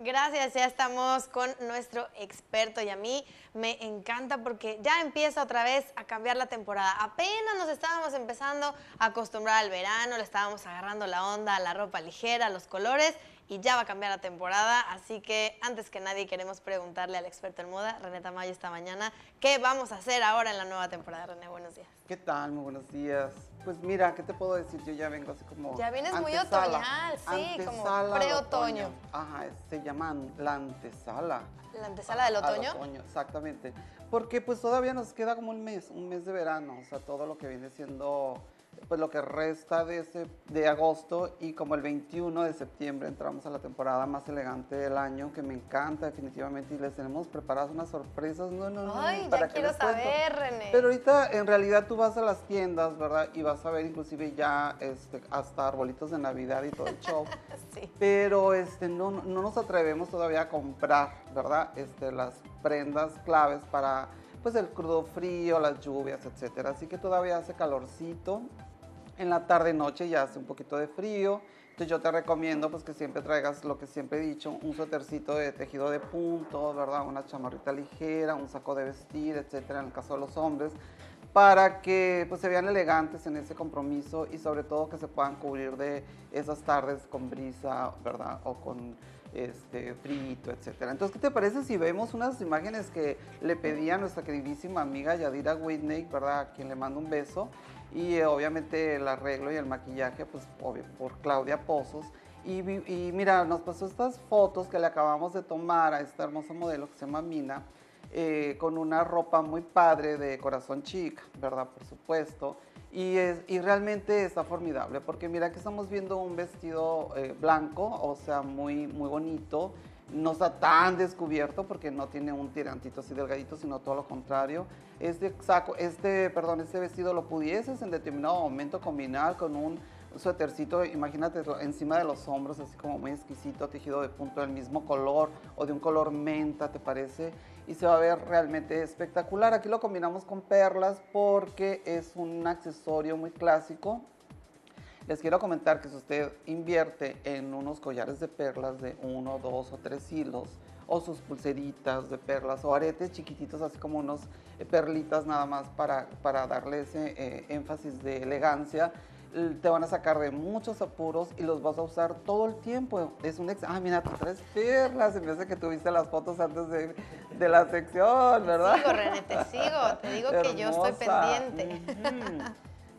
Gracias, ya estamos con nuestro experto y a mí me encanta porque ya empieza otra vez a cambiar la temporada. Apenas nos estábamos empezando a acostumbrar al verano, le estábamos agarrando la onda a la ropa ligera, a los colores y ya va a cambiar la temporada. Así que antes que nadie queremos preguntarle al experto en moda, René Tamayo, esta mañana, ¿qué vamos a hacer ahora en la nueva temporada? René, buenos días. ¿Qué tal? Muy buenos días. Pues mira, ¿qué te puedo decir? Yo ya vengo así como... Ya vienes muy otoñal, sí, como pre-otoño. Ajá, se llaman la antesala. ¿La antesala del otoño? Al otoño, exactamente. Porque pues todavía nos queda como un mes de verano, o sea, todo lo que viene siendo... pues lo que resta de agosto y como el 21 de septiembre entramos a la temporada más elegante del año, que me encanta definitivamente y les tenemos preparadas unas sorpresas. Ay, ya quiero saber, René. Pero ahorita en realidad tú vas a las tiendas, ¿verdad? Y vas a ver inclusive ya hasta arbolitos de Navidad y todo el show. Sí. Pero no nos atrevemos todavía a comprar, ¿verdad? Las prendas claves para... pues el crudo frío, las lluvias, etcétera. Así que todavía hace calorcito. En la tarde noche ya hace un poquito de frío. Entonces yo te recomiendo pues que siempre traigas lo que siempre he dicho, un suétercito de tejido de puntos, ¿verdad? Una chamarrita ligera, un saco de vestir, etcétera, en el caso de los hombres, para que pues se vean elegantes en ese compromiso y sobre todo que se puedan cubrir de esas tardes con brisa, ¿verdad? O con frito, etcétera. Entonces, ¿qué te parece si vemos unas imágenes que le pedía nuestra queridísima amiga Yadira Whitney, ¿verdad? A quien le mando un beso. Y obviamente el arreglo y el maquillaje, pues, obvio, por Claudia Pozos. Y mira, nos pasó estas fotos que le acabamos de tomar a esta hermosa modelo que se llama Mina, con una ropa muy padre de Corazón Chica, ¿verdad? Por supuesto. Y realmente está formidable, porque mira que estamos viendo un vestido blanco, o sea, muy, muy bonito. No está tan descubierto porque no tiene un tirantito así delgadito, sino todo lo contrario. Este vestido lo pudieses en determinado momento combinar con un suétercito, imagínate, encima de los hombros, así como muy exquisito, tejido de punto del mismo color o de un color menta, ¿te parece? Y se va a ver realmente espectacular. Aquí lo combinamos con perlas porque es un accesorio muy clásico. Les quiero comentar que si usted invierte en unos collares de perlas de 1, 2 o 3 hilos, o sus pulseritas de perlas, o aretes chiquititos, así como unos perlitas nada más para darle ese énfasis de elegancia, te van a sacar de muchos apuros y los vas a usar todo el tiempo. Es un ex... Ah, mira, tú traes perlas en vez de que tuviste las fotos antes de la sección, ¿verdad? Te sigo, René, te sigo. Te digo que yo estoy pendiente.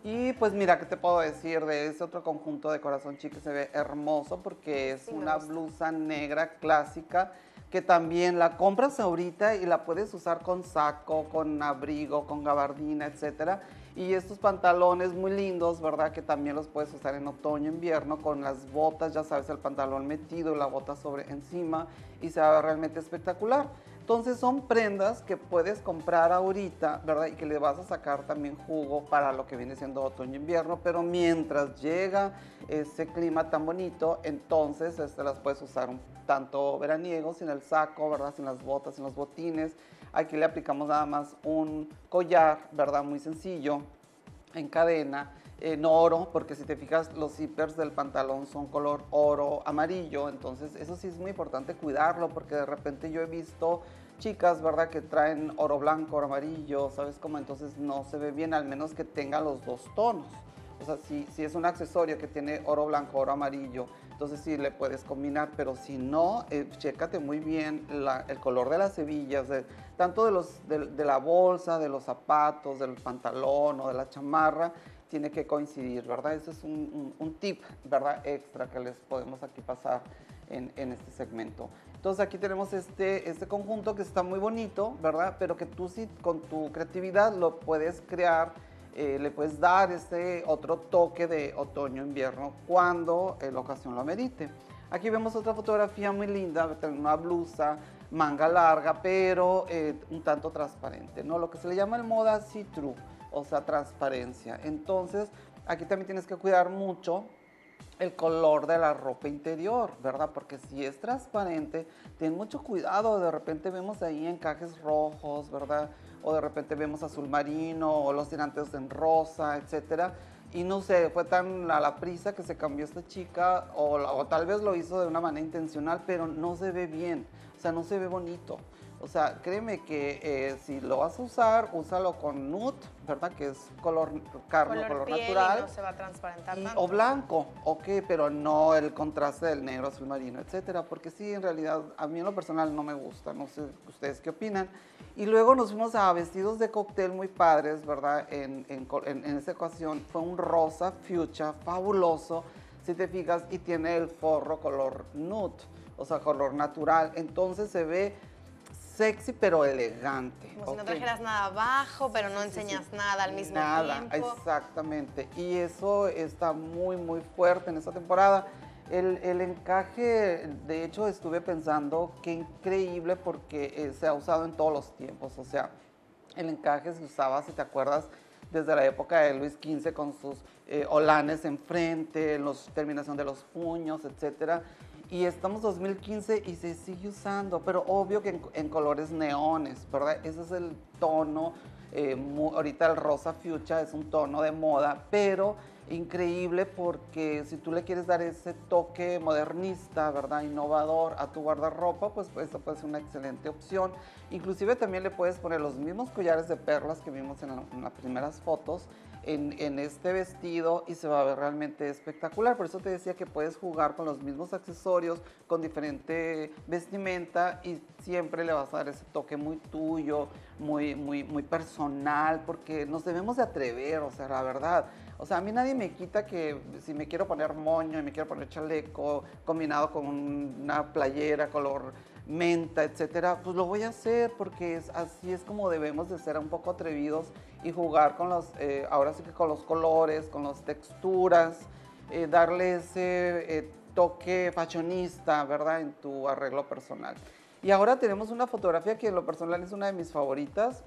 Y pues mira, ¿qué te puedo decir de ese otro conjunto de Corazón Chica? Se ve hermoso porque es una blusa negra clásica que también la compras ahorita y la puedes usar con saco, con abrigo, con gabardina, etcétera. Y estos pantalones muy lindos, ¿verdad? Que también los puedes usar en otoño, invierno, con las botas, ya sabes, el pantalón metido y la bota sobre encima y se va realmente espectacular. Entonces son prendas que puedes comprar ahorita, ¿verdad? Y que le vas a sacar también jugo para lo que viene siendo otoño-invierno, pero mientras llega ese clima tan bonito, entonces las puedes usar un tanto veraniego, sin el saco, ¿verdad? Sin las botas, sin los botines. Aquí le aplicamos nada más un collar, ¿verdad? Muy sencillo, en cadena, en oro, porque si te fijas los zippers del pantalón son color oro amarillo, entonces eso sí es muy importante cuidarlo porque de repente yo he visto chicas, ¿verdad? Que traen oro blanco, oro amarillo, ¿sabes cómo? Entonces no se ve bien, al menos que tenga los dos tonos. O sea, si es un accesorio que tiene oro blanco, oro amarillo, entonces sí le puedes combinar, pero si no, chécate muy bien el color de las hebillas, tanto de la bolsa, de los zapatos, del pantalón o de la chamarra, tiene que coincidir, ¿verdad? Ese es un tip, ¿verdad? Extra que les podemos aquí pasar en este segmento. Entonces aquí tenemos este conjunto que está muy bonito, ¿verdad? Pero que tú sí con tu creatividad lo puedes crear. Le puedes dar este otro toque de otoño-invierno cuando la ocasión lo amerite. Aquí vemos otra fotografía muy linda, una blusa, manga larga, pero un tanto transparente, ¿no? Lo que se le llama en moda see-through, o sea, transparencia. Entonces, aquí también tienes que cuidar mucho el color de la ropa interior, ¿verdad? Porque si es transparente, ten mucho cuidado, de repente vemos ahí encajes rojos, ¿verdad? O de repente vemos azul marino o los tirantes en rosa, etcétera. Y no sé, fue tan a la prisa que se cambió esta chica, o tal vez lo hizo de una manera intencional, pero no se ve bien, o sea, no se ve bonito. O sea, créeme que si lo vas a usar, úsalo con nude, ¿verdad? Que es color carne, color piel natural. Y no se va a transparentar tanto. O blanco, ok, pero no el contraste del negro, azul marino, etcétera. Porque sí, en realidad, a mí en lo personal no me gusta. No sé ustedes qué opinan. Y luego nos fuimos a vestidos de cóctel muy padres, ¿verdad? En esta ocasión fue un rosa fuchsia fabuloso, si te fijas, y tiene el forro color nude, o sea, color natural. Entonces se ve sexy pero elegante. Como si no trajeras nada abajo, pero no enseñas nada al mismo tiempo. Nada, exactamente. Y eso está muy, muy fuerte en esta temporada. El encaje, de hecho, estuve pensando qué increíble porque se ha usado en todos los tiempos. O sea, el encaje se usaba, si te acuerdas, desde la época de Luis XV con sus olanes enfrente, terminación de los puños, etcétera. Y estamos 2015 y se sigue usando, pero obvio que en colores neones, ¿verdad? Ese es el tono, ahorita el rosa fuchsia es un tono de moda, pero increíble porque si tú le quieres dar ese toque modernista, ¿verdad? Innovador a tu guardarropa, pues esta puede ser una excelente opción. Inclusive también le puedes poner los mismos collares de perlas que vimos en las primeras fotos en este vestido y se va a ver realmente espectacular. Por eso te decía que puedes jugar con los mismos accesorios, con diferente vestimenta y siempre le vas a dar ese toque muy tuyo, muy, muy, muy personal, porque nos debemos de atrever, o sea, la verdad. O sea, a mí nadie me quita que si me quiero poner moño y me quiero poner chaleco combinado con una playera color menta, etcétera, pues lo voy a hacer porque así es como debemos de ser un poco atrevidos y jugar con los, ahora sí que con los colores, con las texturas, darle ese toque fashionista, ¿verdad? En tu arreglo personal. Y ahora tenemos una fotografía que en lo personal es una de mis favoritas.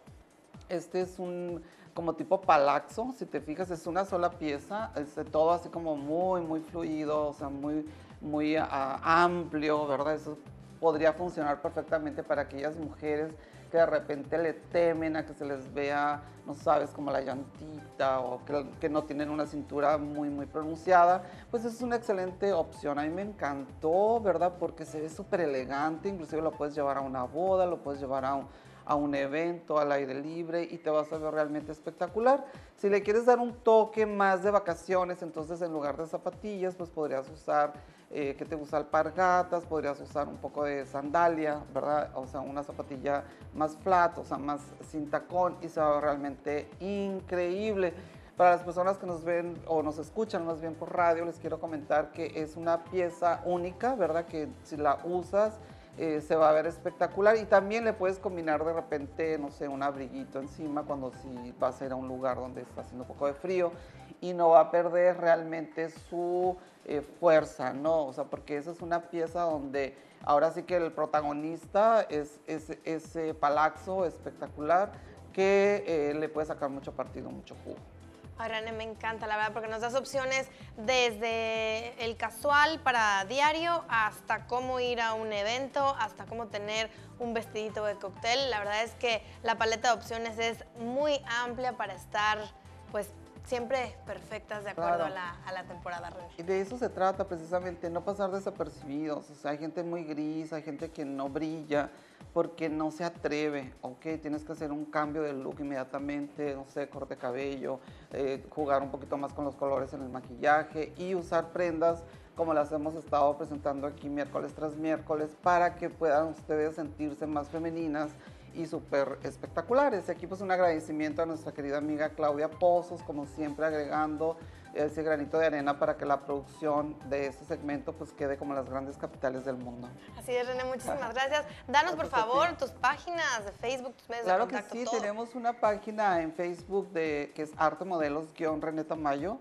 Este es un como tipo palazzo, si te fijas, es una sola pieza, es todo así como muy, muy fluido, o sea, muy, muy amplio, ¿verdad? Eso podría funcionar perfectamente para aquellas mujeres que de repente le temen a que se les vea, no sabes, como la llantita o que no tienen una cintura muy, muy pronunciada, pues es una excelente opción. A mí me encantó, ¿verdad? Porque se ve súper elegante, inclusive lo puedes llevar a una boda, lo puedes llevar a un evento al aire libre y te vas a ver realmente espectacular. Si le quieres dar un toque más de vacaciones, entonces en lugar de zapatillas, pues podrías usar, ¿qué te gusta? Alpargatas, podrías usar un poco de sandalia, ¿verdad? O sea, una zapatilla más flat, o sea, más sin tacón y se va a ver realmente increíble. Para las personas que nos ven o nos escuchan más bien por radio, les quiero comentar que es una pieza única, ¿verdad? Que si la usas, se va a ver espectacular y también le puedes combinar de repente, no sé, un abriguito encima cuando si vas a ir a un lugar donde está haciendo un poco de frío y no va a perder realmente su fuerza, ¿no? O sea, porque esa es una pieza donde ahora sí que el protagonista es ese palazzo espectacular que le puede sacar mucho partido, mucho jugo. Ay, René, me encanta, la verdad, porque nos das opciones desde el casual para diario hasta cómo ir a un evento, hasta cómo tener un vestidito de cóctel. La verdad es que la paleta de opciones es muy amplia para estar, pues, siempre perfectas de acuerdo a la temporada, René. Y de eso se trata precisamente, no pasar desapercibidos. O sea, hay gente muy gris, hay gente que no brilla porque no se atreve, ¿ok? Tienes que hacer un cambio de look inmediatamente, no sé, corte de cabello, jugar un poquito más con los colores en el maquillaje y usar prendas como las hemos estado presentando aquí miércoles tras miércoles para que puedan ustedes sentirse más femeninas y súper espectaculares. Aquí pues un agradecimiento a nuestra querida amiga Claudia Pozos, como siempre agregando ese granito de arena para que la producción de este segmento pues quede como las grandes capitales del mundo. Así es, René, muchísimas gracias. Danos por favor tus páginas de Facebook, tus medios de contacto. Claro que sí, todo. Tenemos una página en Facebook que es Arte Modelos-René Tamayo.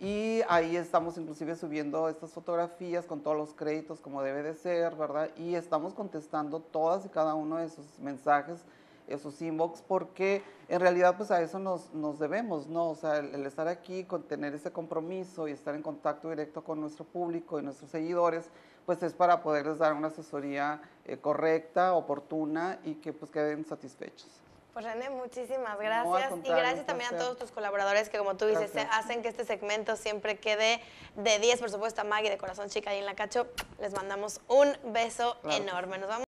Y ahí estamos inclusive subiendo estas fotografías con todos los créditos como debe de ser, ¿verdad? Y estamos contestando todas y cada uno de sus mensajes, esos inbox, porque en realidad pues a eso nos debemos, ¿no? O sea, el estar aquí, con tener ese compromiso y estar en contacto directo con nuestro público y nuestros seguidores, pues es para poderles dar una asesoría correcta, oportuna y que pues queden satisfechos. Pues René, muchísimas gracias. No, y gracias también a todos tus colaboradores que, como tú dices, hacen que este segmento siempre quede de 10. Por supuesto, a Maggie de Corazón Chica y en la Cacho les mandamos un beso enorme. Nos vamos.